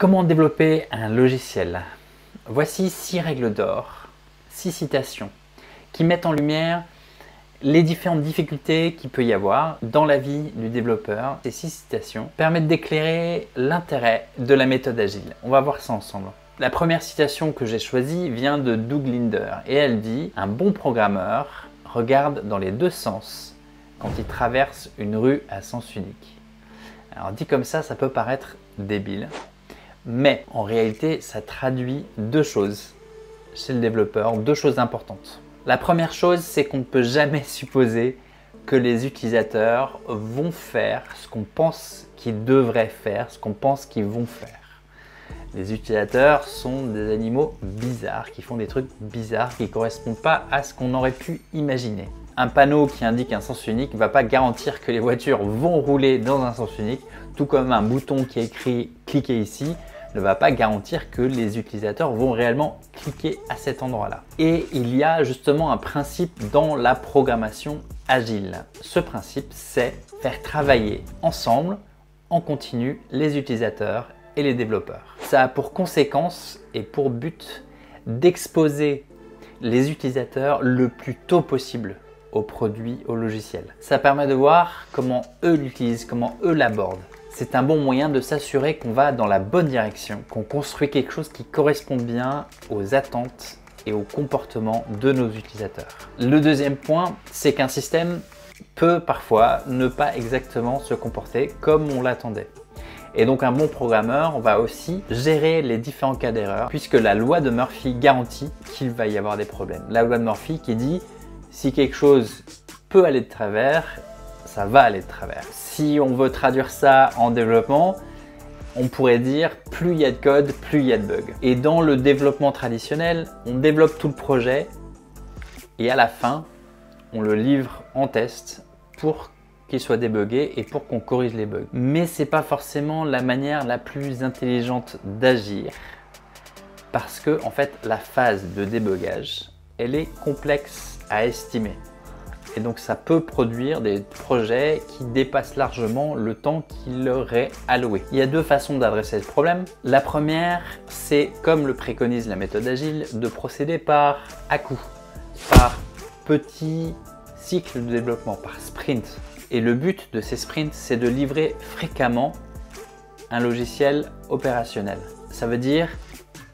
Comment développer un logiciel? Voici 6 règles d'or, 6 citations qui mettent en lumière les différentes difficultés qu'il peut y avoir dans la vie du développeur. Ces 6 citations permettent d'éclairer l'intérêt de la méthode agile. On va voir ça ensemble. La première citation que j'ai choisie vient de Doug Linder et elle dit « Un bon programmeur regarde dans les deux sens quand il traverse une rue à sens unique. » Alors dit comme ça, ça peut paraître débile. Mais en réalité, ça traduit deux choses chez le développeur, deux choses importantes. La première chose, c'est qu'on ne peut jamais supposer que les utilisateurs vont faire ce qu'on pense qu'ils devraient faire, ce qu'on pense qu'ils vont faire. Les utilisateurs sont des animaux bizarres, qui font des trucs bizarres, qui ne correspondent pas à ce qu'on aurait pu imaginer. Un panneau qui indique un sens unique ne va pas garantir que les voitures vont rouler dans un sens unique, tout comme un bouton qui est écrit « cliquez ici » ne va pas garantir que les utilisateurs vont réellement cliquer à cet endroit-là. Et il y a justement un principe dans la programmation agile. Ce principe, c'est faire travailler ensemble, en continu, les utilisateurs et les développeurs. Ça a pour conséquence et pour but d'exposer les utilisateurs le plus tôt possible aux produits, aux logiciels. Ça permet de voir comment eux l'utilisent, comment eux l'abordent. C'est un bon moyen de s'assurer qu'on va dans la bonne direction, qu'on construit quelque chose qui correspond bien aux attentes et aux comportements de nos utilisateurs. Le deuxième point, c'est qu'un système peut parfois ne pas exactement se comporter comme on l'attendait. Et donc un bon programmeur va aussi gérer les différents cas d'erreur, puisque la loi de Murphy garantit qu'il va y avoir des problèmes. La loi de Murphy qui dit si quelque chose peut aller de travers, ça va aller de travers. Si on veut traduire ça en développement, on pourrait dire plus il y a de code, plus il y a de bugs. Et dans le développement traditionnel, on développe tout le projet et à la fin, on le livre en test pour qu'il soit débugué et pour qu'on corrige les bugs. Mais c'est pas forcément la manière la plus intelligente d'agir parce que en fait, la phase de débugage, elle est complexe à estimer. Et donc ça peut produire des projets qui dépassent largement le temps qu'il leur est alloué. Il y a deux façons d'adresser le problème. La première, c'est comme le préconise la méthode agile, de procéder par à-coups, par petits cycles de développement, par sprint. Et le but de ces sprints, c'est de livrer fréquemment un logiciel opérationnel. Ça veut dire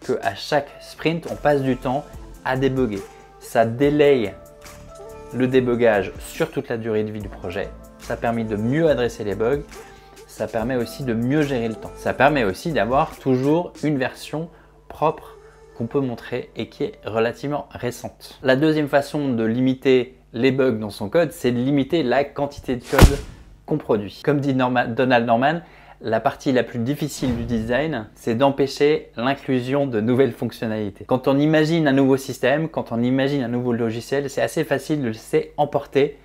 qu'à chaque sprint, on passe du temps à débugger. Ça délaye le débogage sur toute la durée de vie du projet, ça permet de mieux adresser les bugs, ça permet aussi de mieux gérer le temps. Ça permet aussi d'avoir toujours une version propre qu'on peut montrer et qui est relativement récente. La deuxième façon de limiter les bugs dans son code, c'est de limiter la quantité de code qu'on produit. Comme dit Donald Norman, la partie la plus difficile du design, c'est d'empêcher l'inclusion de nouvelles fonctionnalités. Quand on imagine un nouveau système, quand on imagine un nouveau logiciel, c'est assez facile de se laisser emporter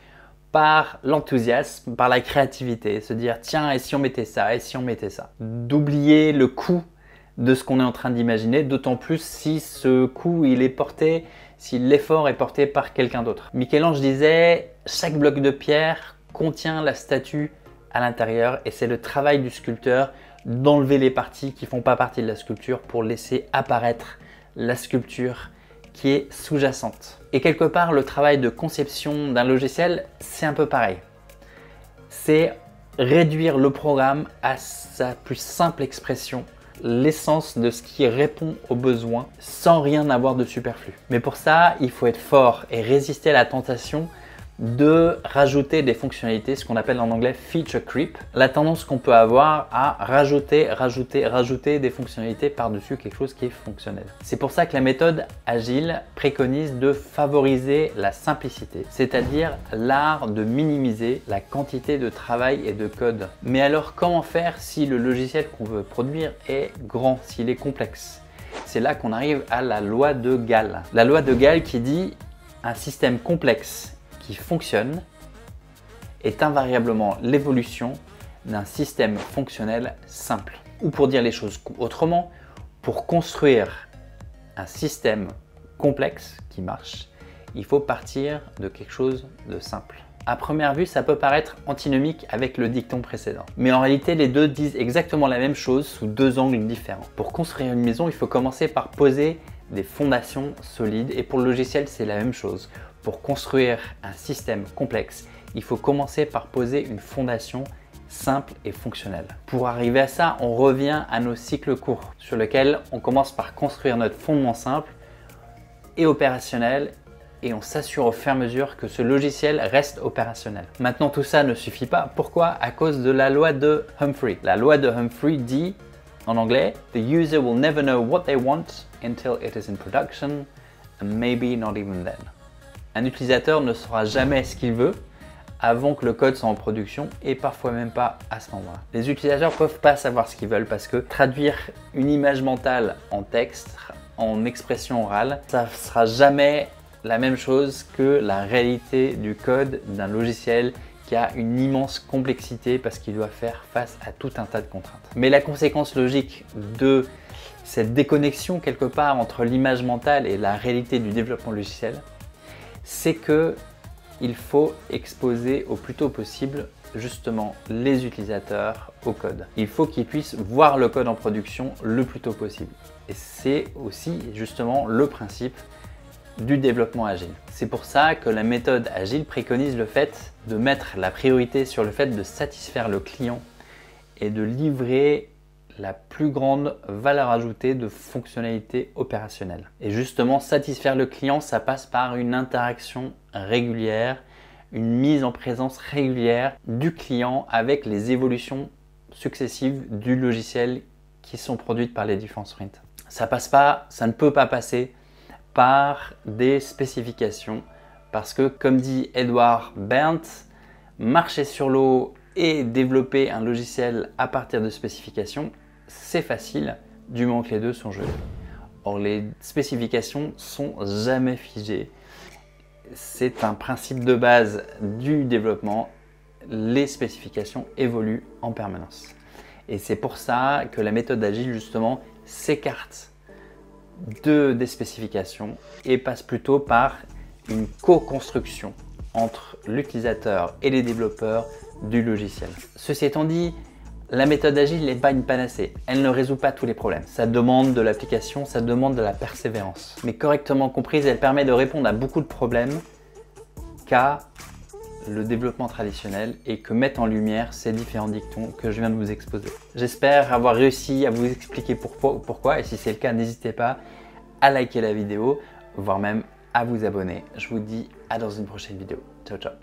par l'enthousiasme, par la créativité, se dire tiens, et si on mettait ça, et si on mettait ça. D'oublier le coût de ce qu'on est en train d'imaginer, d'autant plus si ce coût il est porté, si l'effort est porté par quelqu'un d'autre. Michel-Ange disait chaque bloc de pierre contient la statue à l'intérieur et c'est le travail du sculpteur d'enlever les parties qui ne font pas partie de la sculpture pour laisser apparaître la sculpture qui est sous-jacente. Et quelque part, le travail de conception d'un logiciel, c'est un peu pareil. C'est réduire le programme à sa plus simple expression, l'essence de ce qui répond aux besoins sans rien avoir de superflu. Mais pour ça, il faut être fort et résister à la tentation de rajouter des fonctionnalités, ce qu'on appelle en anglais feature creep, la tendance qu'on peut avoir à rajouter des fonctionnalités par-dessus quelque chose qui est fonctionnel. C'est pour ça que la méthode agile préconise de favoriser la simplicité, c'est-à-dire l'art de minimiser la quantité de travail et de code. Mais alors comment faire si le logiciel qu'on veut produire est grand, s'il est complexe? C'est là qu'on arrive à la loi de Gall. La loi de Gall qui dit un système complexe qui fonctionne est invariablement l'évolution d'un système fonctionnel simple. Ou pour dire les choses autrement, pour construire un système complexe qui marche, il faut partir de quelque chose de simple. À première vue, ça peut paraître antinomique avec le dicton précédent. Mais en réalité, les deux disent exactement la même chose sous deux angles différents. Pour construire une maison, il faut commencer par poser des fondations solides, et pour le logiciel, c'est la même chose. Pour construire un système complexe, il faut commencer par poser une fondation simple et fonctionnelle. Pour arriver à ça, on revient à nos cycles courts, sur lesquels on commence par construire notre fondement simple et opérationnel, et on s'assure au fur et à mesure que ce logiciel reste opérationnel. Maintenant, tout ça ne suffit pas. Pourquoi? À cause de la loi de Humphrey. La loi de Humphrey dit, en anglais, « The user will never know what they want until it is in production, and maybe not even then. » Un utilisateur ne saura jamais ce qu'il veut avant que le code soit en production, et parfois même pas à ce moment-là. Les utilisateurs peuvent pas savoir ce qu'ils veulent parce que traduire une image mentale en texte, en expression orale, ça sera jamais la même chose que la réalité du code d'un logiciel qui a une immense complexité parce qu'il doit faire face à tout un tas de contraintes. Mais la conséquence logique de cette déconnexion quelque part entre l'image mentale et la réalité du développement logiciel, c'est que il faut exposer au plus tôt possible justement les utilisateurs au code. Il faut qu'ils puissent voir le code en production le plus tôt possible. Et c'est aussi justement le principe du développement agile. C'est pour ça que la méthode agile préconise le fait de mettre la priorité sur le fait de satisfaire le client et de livrer la plus grande valeur ajoutée de fonctionnalités opérationnelles. Et justement, satisfaire le client, ça passe par une interaction régulière, une mise en présence régulière du client avec les évolutions successives du logiciel qui sont produites par les différents sprints. Ça ne peut pas passer par des spécifications parce que, comme dit Edouard Berndt, marcher sur l'eau et développer un logiciel à partir de spécifications, c'est facile du moment que les deux sont gelés. Or, les spécifications sont jamais figées. C'est un principe de base du développement. Les spécifications évoluent en permanence. Et c'est pour ça que la méthode agile, justement, s'écarte des spécifications et passe plutôt par une co-construction entre l'utilisateur et les développeurs du logiciel. Ceci étant dit, la méthode agile n'est pas une panacée. Elle ne résout pas tous les problèmes. Ça demande de l'application, ça demande de la persévérance. Mais correctement comprise, elle permet de répondre à beaucoup de problèmes qu'a le développement traditionnel et que mettent en lumière ces différents dictons que je viens de vous exposer. J'espère avoir réussi à vous expliquer pourquoi, et si c'est le cas, n'hésitez pas à liker la vidéo, voire même à vous abonner. Je vous dis à dans une prochaine vidéo. Ciao, ciao.